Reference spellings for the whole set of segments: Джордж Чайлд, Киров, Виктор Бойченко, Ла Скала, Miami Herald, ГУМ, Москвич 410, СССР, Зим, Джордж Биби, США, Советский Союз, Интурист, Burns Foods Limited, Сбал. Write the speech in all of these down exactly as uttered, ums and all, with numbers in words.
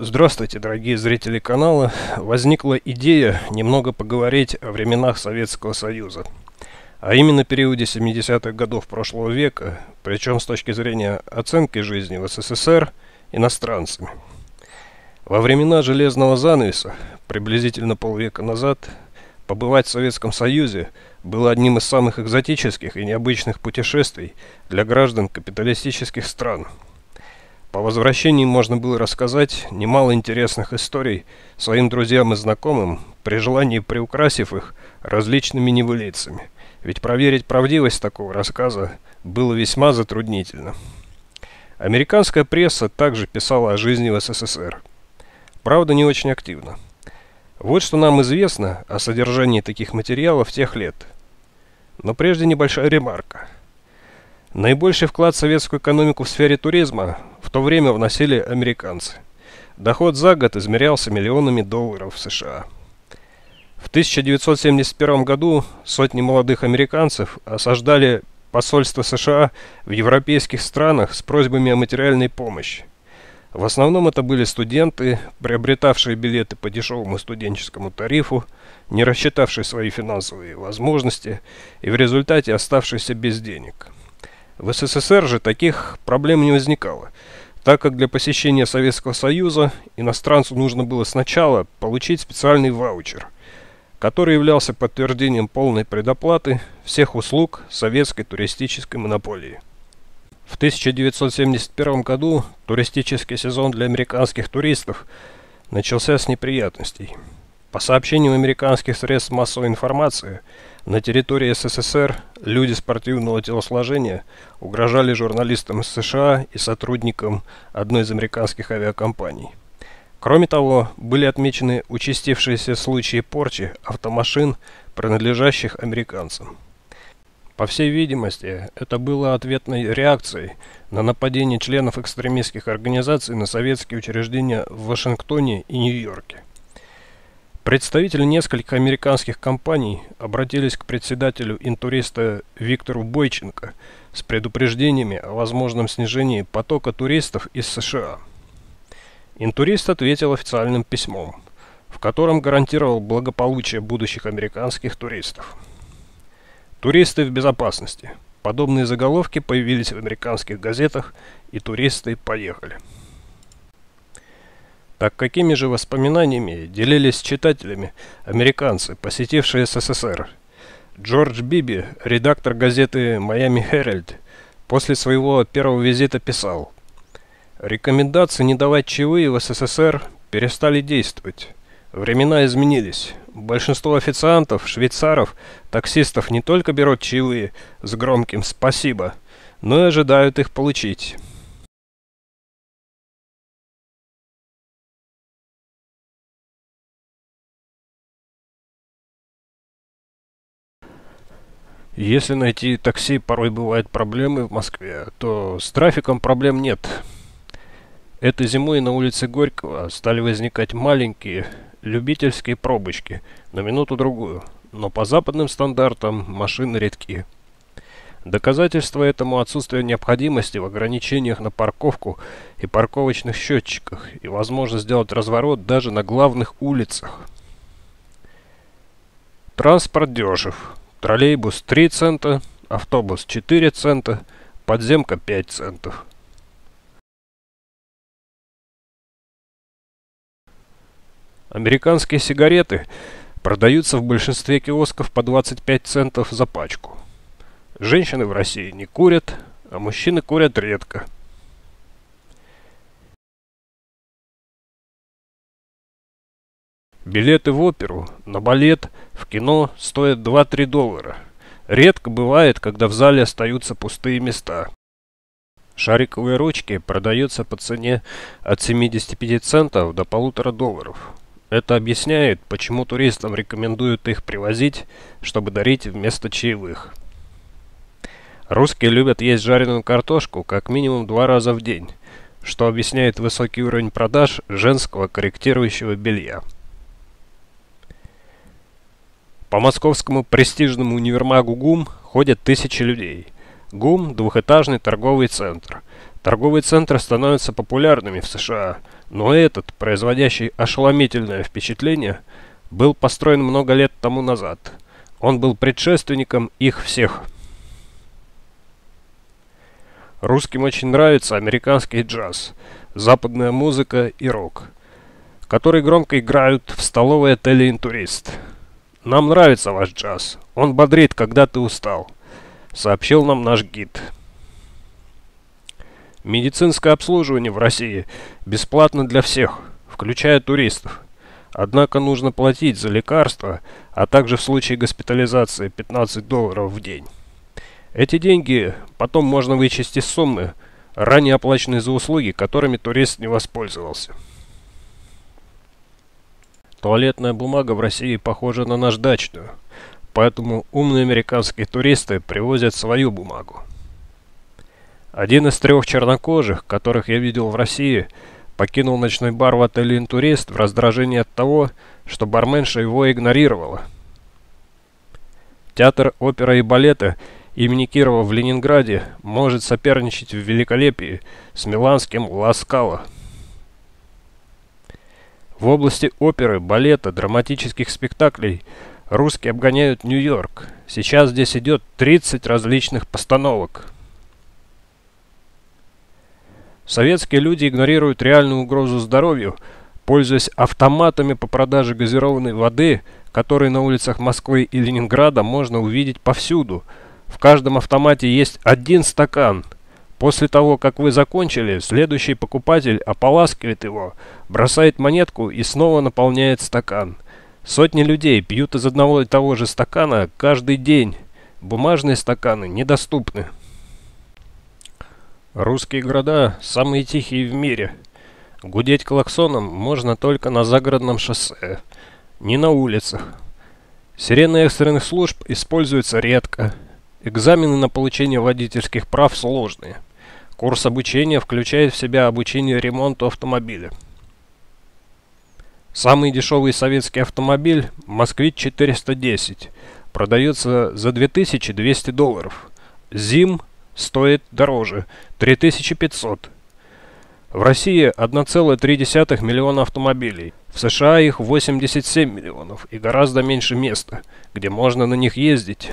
Здравствуйте, дорогие зрители канала. Возникла идея немного поговорить о временах Советского Союза, а именно периоде семидесятых годов прошлого века, причем с точки зрения оценки жизни в СССР иностранцами. Во времена железного занавеса, приблизительно полвека назад, побывать в Советском Союзе было одним из самых экзотических и необычных путешествий для граждан капиталистических стран. По возвращении можно было рассказать немало интересных историй своим друзьям и знакомым, при желании приукрасив их различными небылицами, ведь проверить правдивость такого рассказа было весьма затруднительно. Американская пресса также писала о жизни в СССР, правда, не очень активно. Вот что нам известно о содержании таких материалов тех лет. Но прежде небольшая ремарка. Наибольший вклад в советскую экономику в сфере туризма в то время вносили американцы. Доход за год измерялся миллионами долларов США. В тысяча девятьсот семьдесят первом году сотни молодых американцев осаждали посольство США в европейских странах с просьбами о материальной помощи. В основном это были студенты, приобретавшие билеты по дешевому студенческому тарифу, не рассчитавшие свои финансовые возможности и в результате оставшиеся без денег. В СССР же таких проблем не возникало, так как для посещения Советского Союза иностранцу нужно было сначала получить специальный ваучер, который являлся подтверждением полной предоплаты всех услуг советской туристической монополии. В тысяча девятьсот семьдесят первом году туристический сезон для американских туристов начался с неприятностей. По сообщениям американских средств массовой информации, на территории СССР люди спортивного телосложения угрожали журналистам из США и сотрудникам одной из американских авиакомпаний. Кроме того, были отмечены участившиеся случаи порчи автомашин, принадлежащих американцам. По всей видимости, это было ответной реакцией на нападение членов экстремистских организаций на советские учреждения в Вашингтоне и Нью-Йорке. Представители нескольких американских компаний обратились к председателю Интуриста Виктору Бойченко с предупреждениями о возможном снижении потока туристов из США. Интурист ответил официальным письмом, в котором гарантировал благополучие будущих американских туристов. «Туристы в безопасности». Подобные заголовки появились в американских газетах, и туристы поехали. Так какими же воспоминаниями делились с читателями американцы, посетившие СССР? Джордж Биби, редактор газеты Miami Herald, после своего первого визита писал: «Рекомендации не давать чаевые в СССР перестали действовать. Времена изменились. Большинство официантов, швейцаров, таксистов не только берут чаевые с громким «спасибо», но и ожидают их получить». Если найти такси, порой бывают проблемы в Москве, то с трафиком проблем нет. Этой зимой на улице Горького стали возникать маленькие любительские пробочки на минуту-другую, но по западным стандартам машины редки. Доказательство этому отсутствие необходимости в ограничениях на парковку и парковочных счетчиках и возможность сделать разворот даже на главных улицах. Транспорт дешев. Троллейбус три цента, автобус четыре цента, подземка пять центов. Американские сигареты продаются в большинстве киосков по двадцать пять центов за пачку. Женщины в России не курят, а мужчины курят редко. Билеты в оперу, на балет, в кино стоят два-три доллара. Редко бывает, когда в зале остаются пустые места. Шариковые ручки продаются по цене от семидесяти пяти центов до полутора долларов. Это объясняет, почему туристам рекомендуют их привозить, чтобы дарить вместо чаевых. Русские любят есть жареную картошку как минимум два раза в день, что объясняет высокий уровень продаж женского корректирующего белья. По московскому престижному универмагу ГУМ ходят тысячи людей. ГУМ – двухэтажный торговый центр, Торговые центры становятся популярными в США, но этот, производящий ошеломительное впечатление, был построен много лет тому назад. Он был предшественником их всех. Русским очень нравится американский джаз, западная музыка и рок, которые громко играют в столовой отеля «Интурист». «Нам нравится ваш джаз, он бодрит, когда ты устал», — сообщил нам наш гид. Медицинское обслуживание в России бесплатно для всех, включая туристов. Однако нужно платить за лекарства, а также в случае госпитализации пятнадцать долларов в день. Эти деньги потом можно вычесть из суммы, ранее оплаченной за услуги, которыми турист не воспользовался. Туалетная бумага в России похожа на наждачную, поэтому умные американские туристы привозят свою бумагу. Один из трех чернокожих, которых я видел в России, покинул ночной бар в отеле «Интурист» в раздражении от того, что барменша его игнорировала. Театр оперы и балета имени Кирова в Ленинграде может соперничать в великолепии с миланским «Ла Скала». В области оперы, балета, драматических спектаклей русские обгоняют Нью-Йорк. Сейчас здесь идет тридцать различных постановок. Советские люди игнорируют реальную угрозу здоровью, пользуясь автоматами по продаже газированной воды, которые на улицах Москвы и Ленинграда можно увидеть повсюду. В каждом автомате есть один стакан. После того, как вы закончили, следующий покупатель ополаскивает его, бросает монетку и снова наполняет стакан. Сотни людей пьют из одного и того же стакана каждый день. Бумажные стаканы недоступны. Русские города самые тихие в мире. Гудеть клаксоном можно только на загородном шоссе, не на улицах. Сирены экстренных служб используются редко. Экзамены на получение водительских прав сложные. Курс обучения включает в себя обучение ремонту автомобиля. Самый дешевый советский автомобиль «Москвич четыреста десять» продается за две тысячи двести долларов. «Зим» стоит дороже – три тысячи пятьсот. В России один и три десятых миллиона автомобилей. В США их восемьдесят семь миллионов и гораздо меньше места, где можно на них ездить.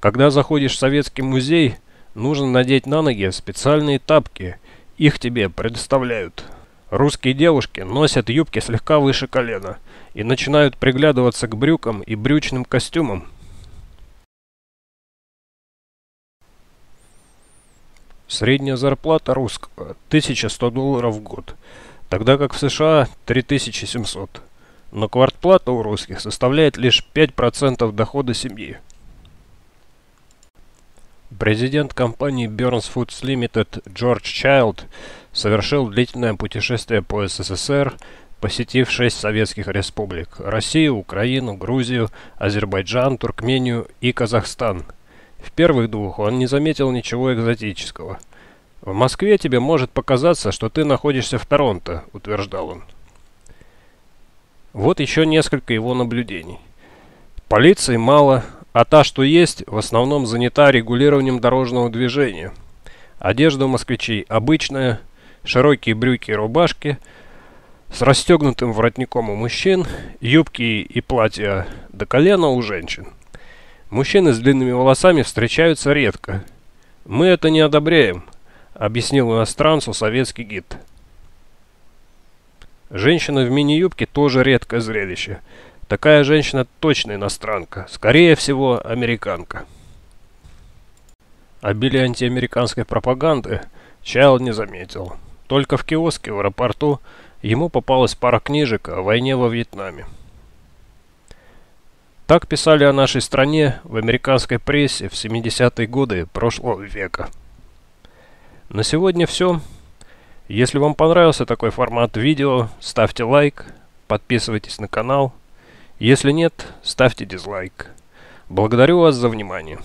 Когда заходишь в советский музей, нужно надеть на ноги специальные тапки. Их тебе предоставляют. Русские девушки носят юбки слегка выше колена и начинают приглядываться к брюкам и брючным костюмам. Средняя зарплата русского – тысяча сто долларов в год, тогда как в США – три тысячи семьсот. Но квартплата у русских составляет лишь пять процентов дохода семьи. Президент компании Burns Foods Limited Джордж Чайлд совершил длительное путешествие по СССР, посетив шесть советских республик – Россию, Украину, Грузию, Азербайджан, Туркмению и Казахстан. В первых двух он не заметил ничего экзотического. «В Москве тебе может показаться, что ты находишься в Торонто», — утверждал он. Вот еще несколько его наблюдений. Полиции мало, а та, что есть, в основном занята регулированием дорожного движения. Одежда у москвичей обычная, широкие брюки и рубашки, с расстегнутым воротником у мужчин, юбки и платья до колена у женщин. Мужчины с длинными волосами встречаются редко. «Мы это не одобряем», — объяснил иностранцу советский гид. Женщина в мини-юбке тоже редкое зрелище. Такая женщина точно иностранка, скорее всего, американка. Обилие антиамериканской пропаганды Чайлд не заметил. Только в киоске в аэропорту ему попалась пара книжек о войне во Вьетнаме. Так писали о нашей стране в американской прессе в семидесятые годы прошлого века. На сегодня все. Если вам понравился такой формат видео, ставьте лайк, подписывайтесь на канал. Если нет, ставьте дизлайк. Благодарю вас за внимание.